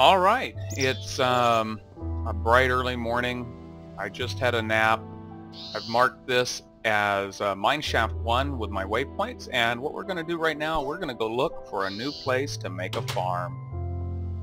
All right, it's a bright early morning. I just had a nap. I've marked this as Mine Shaft 1 with my waypoints, and what we're going to do right now, we're going to go look for a new place to make a farm,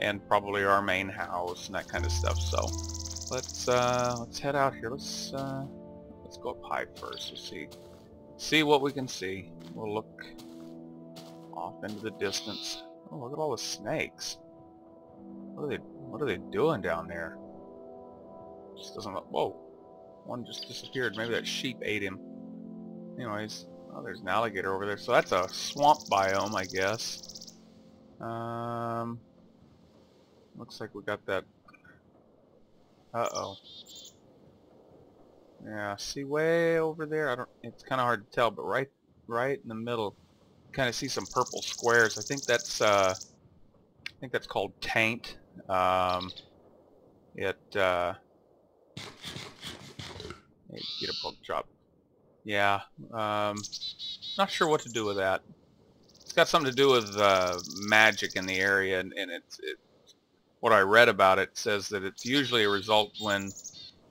and probably our main house and that kind of stuff. So let's head out here. Let's go up high first. Let's see what we can see. We'll look off into the distance. Oh, look at all the snakes. What are they doing down there? Just doesn't look. Whoa, one just disappeared. Maybe that sheep ate him. Anyways, oh, there's an alligator over there. So that's a swamp biome, I guess. Looks like we got that. Uh-oh. Yeah, see way over there. It's kind of hard to tell, but right in the middle. Kind of see some purple squares. I think that's called taint. Get a pork chop. Yeah, not sure what to do with that. It's got something to do with magic in the area, and what I read about it says that it's usually a result when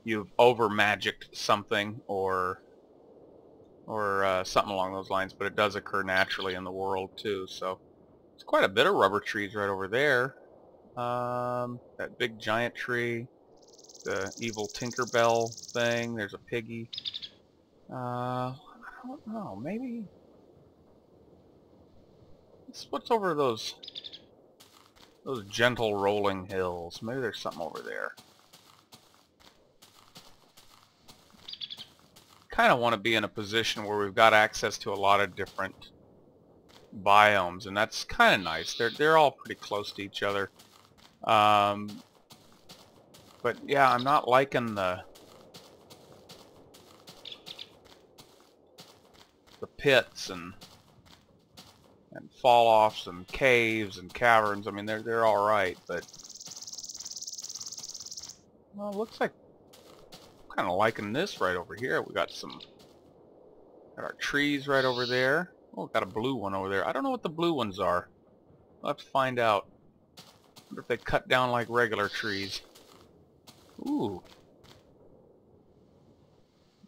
you've over magicked something or something along those lines, but it does occur naturally in the world too. So it's quite a bit of rubber trees right over there. That big giant tree, the evil Tinkerbell thing. There's a piggy. I don't know. Maybe what's over those gentle rolling hills? Maybe there's something over there. Kind of want to be in a position where we've got access to a lot of different biomes, and that's kind of nice. They're all pretty close to each other, but yeah, I'm not liking the pits and fall offs and caves and caverns. I mean, they're all right, but well, it looks like kind of liking this right over here. We got got our trees right over there. Oh, got a blue one over there. I don't know what the blue ones are. We'll have to find out. I wonder if they cut down like regular trees. Ooh,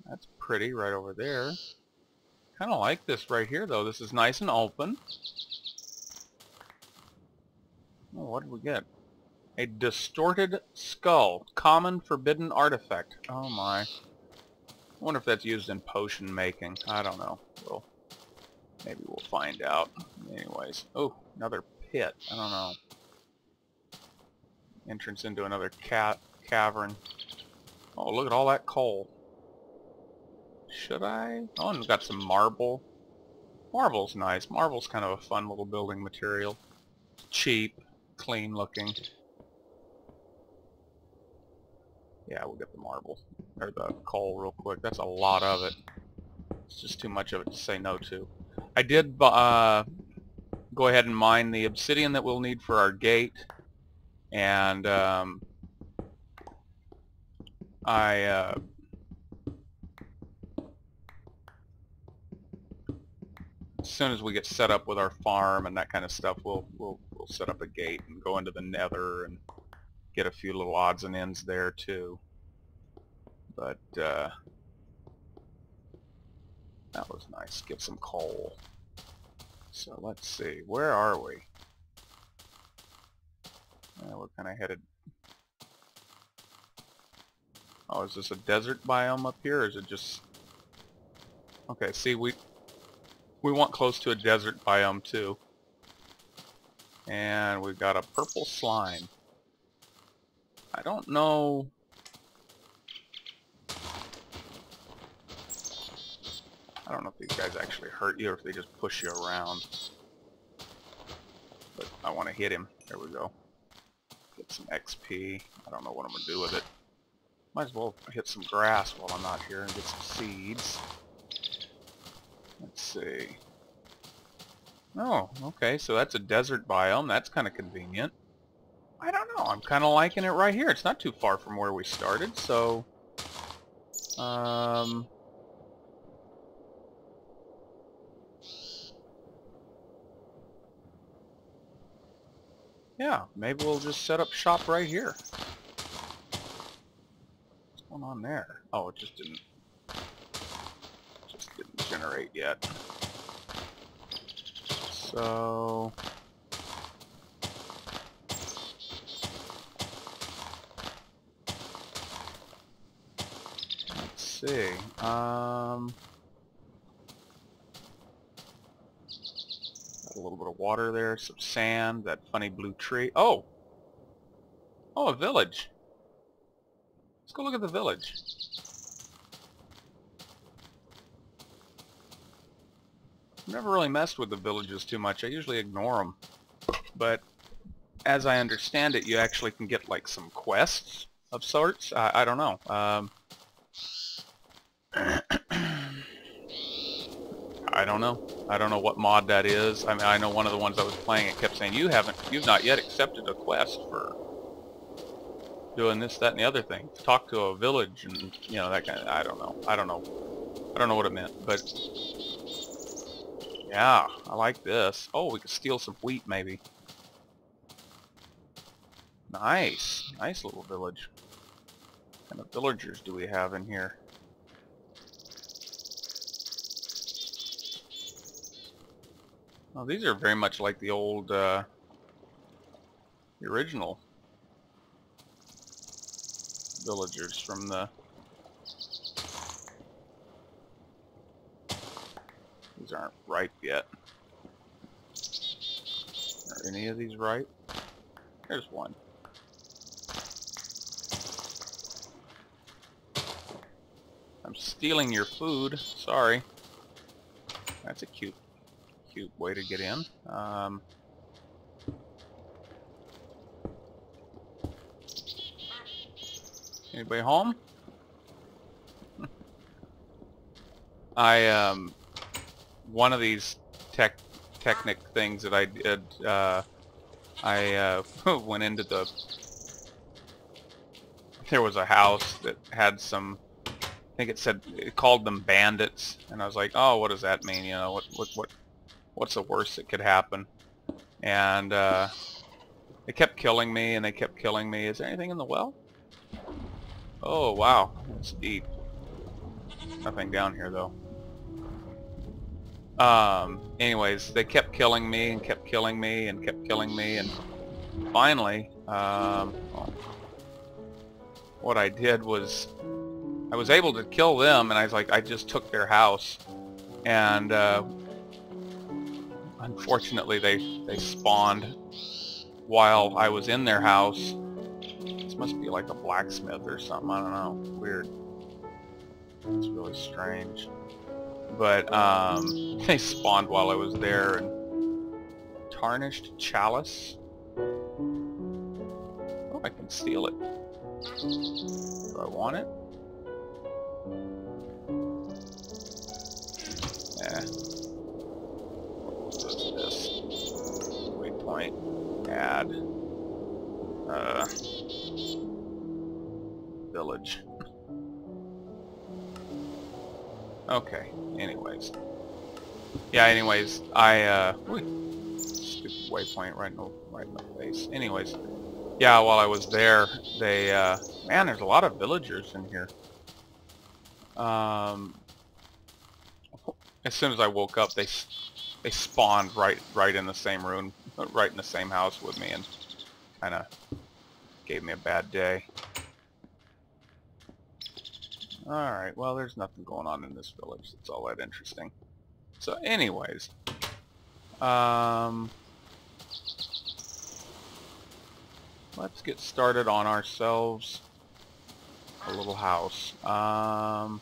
that's pretty right over there. Kind of like this right here though. This is nice and open. Oh, what did we get? A distorted skull. Common forbidden artifact. Oh my. I wonder if that's used in potion making. I don't know. Maybe we'll find out. Anyways. Oh, another pit. I don't know. Entrance into another cavern. Oh, look at all that coal. Should I? Oh, and we've got some marble. Marble's nice. Marble's kind of a fun little building material. Cheap. Clean looking. Yeah, we'll get the marble, or the coal real quick. That's a lot of it. It's just too much of it to say no to. I did go ahead and mine the obsidian that we'll need for our gate. And as soon as we get set up with our farm and that kind of stuff, we'll set up a gate and go into the nether and get a few little odds and ends there too. But that was nice. Get some coal. So let's see, where are we? We're kind of headed. Oh, is this a desert biome up here, or is it just? Okay, see, we want close to a desert biome too, and we've got a purple slime. I don't know. I don't know if these guys actually hurt you or if they just push you around. But I want to hit him. There we go. Get some XP. I don't know what I'm going to do with it. Might as well hit some grass while I'm out here and get some seeds. Let's see. Oh, okay. So that's a desert biome. That's kind of convenient. I don't know. I'm kind of liking it right here. It's not too far from where we started, so Yeah, maybe we'll just set up shop right here. What's going on there? Oh, it just didn't generate yet. So let's see. A little bit of water there, some sand, that funny blue tree. Oh! Oh, a village. Let's go look at the village. Never really messed with the villages too much. I usually ignore them. But as I understand it, you actually can get like some quests of sorts. I don't know. I don't know. I don't know what mod that is. I mean, I know one of the ones I was playing, it kept saying, you've not yet accepted a quest for doing this, that, and the other thing. To talk to a village and, you know, that kind of, I don't know what it meant, but yeah, I like this. Oh, we could steal some wheat, maybe. Nice. Nice little village. What kind of villagers do we have in here? Oh, these are very much like the old, the original villagers from the... These aren't ripe yet. Are any of these ripe? There's one. I'm stealing your food. Sorry. That's a cute way to get in. Anybody home? One of these Technic things that I did, I went into the... There was a house that had some... I think it said, it called them bandits, and I was like, oh, what does that mean? You know, what's the worst that could happen? And they kept killing me, and they kept killing me. Is there anything in the well? Oh, wow. That's deep. Nothing down here, though. Anyways, they kept killing me, and kept killing me, and kept killing me, and finally, what I did was, I was able to kill them, and I was like, I just took their house, and, unfortunately, they spawned while I was in their house. This must be like a blacksmith or something. I don't know. Weird. It's really strange. But they spawned while I was there. And tarnished chalice. Oh, I can steal it. Do I want it? Yeah. Add village. Okay, anyways. Yeah, anyways, stupid waypoint right in the face. Anyways, yeah, while I was there, they man, there's a lot of villagers in here. As soon as I woke up, they spawned right in the same room, right in the same house with me, and kind of gave me a bad day. Alright, well, there's nothing going on in this village that's all that interesting. So anyways, let's get started on ourselves a little house. Kind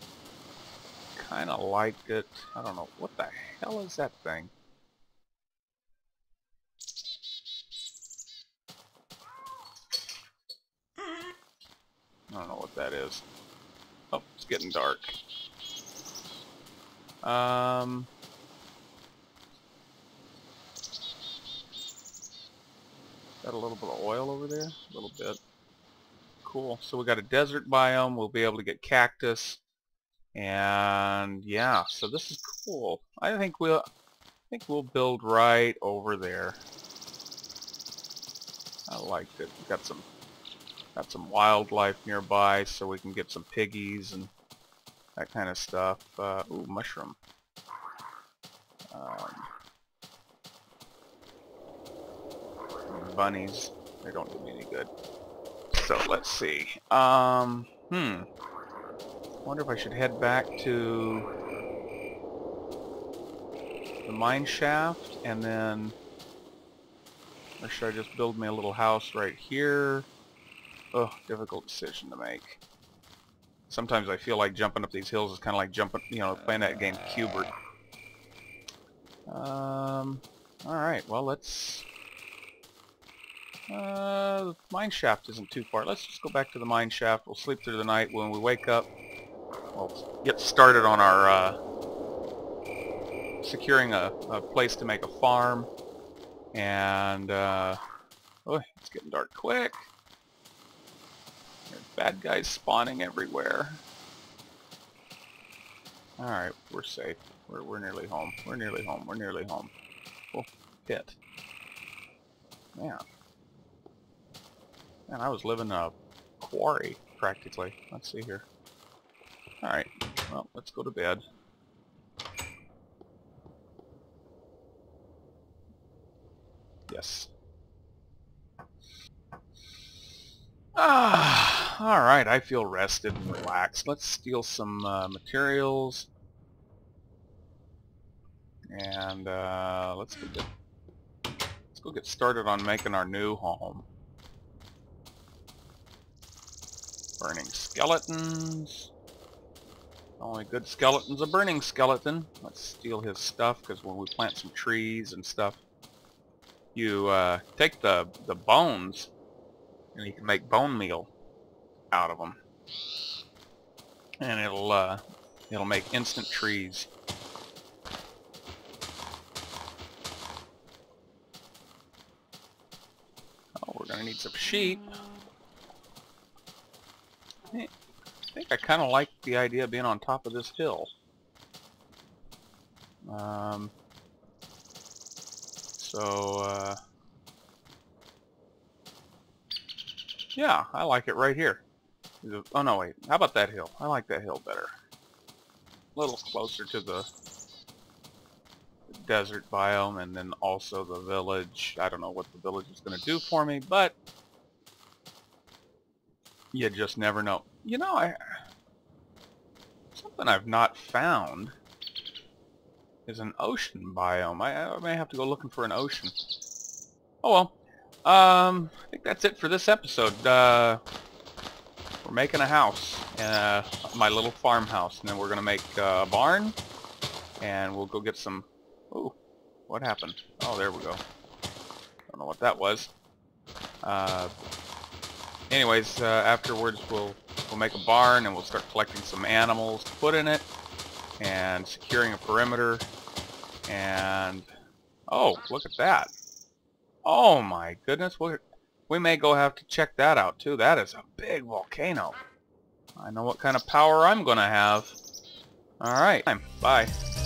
of liked it. I don't know. What the hell is that thing? I don't know what that is. Oh, it's getting dark. Got a little bit of oil over there? A little bit. Cool. So we got a desert biome. We'll be able to get cactus. And yeah, so this is cool. I think we'll build right over there. I like that. We've got some wildlife nearby, so we can get some piggies and that kind of stuff. Ooh, mushroom. Bunnies, they don't do me any good. So let's see. Wonder if I should head back to the mine shaft, and then, or should I just build me a little house right here? Oh, difficult decision to make. Sometimes I feel like jumping up these hills is kind of like jumping, you know, playing that game Q-Bert. All right. Well, let's. The mine shaft isn't too far. Let's just go back to the mine shaft. We'll sleep through the night. When we wake up, we'll get started on our securing a place to make a farm. And oh, it's getting dark quick. There's bad guys spawning everywhere. All right, we're safe. We're nearly home. We're nearly home. We're nearly home. We'll hit. Yeah. Man, I was living in a quarry, practically. Let's see here. Alright, well, let's go to bed. Yes. Ah, alright, I feel rested and relaxed. Let's steal some materials. And let's go get started on making our new home. Burning skeletons. Only good skeleton's a burning skeleton. Let's steal his stuff, because when we plant some trees and stuff, you take the bones, and you can make bone meal out of them, and it'll it'll make instant trees. Oh, we're gonna need some sheep. I think I kind of like the idea of being on top of this hill. So yeah, I like it right here. Oh no, wait. How about that hill? I like that hill better. A little closer to the desert biome, and then also the village. I don't know what the village is going to do for me, but you just never know. You know, something I've not found is an ocean biome. I may have to go looking for an ocean. Oh well. I think that's it for this episode. We're making a house, my little farmhouse, and then we're gonna make a barn, and we'll go get some. Ooh, what happened? Oh, there we go. Don't know what that was. Anyways, afterwards we'll make a barn, and we'll start collecting some animals to put in it, and securing a perimeter, and oh, look at that. Oh my goodness, we may go have to check that out too. That is a big volcano. I know what kind of power I'm gonna have. Alright, bye.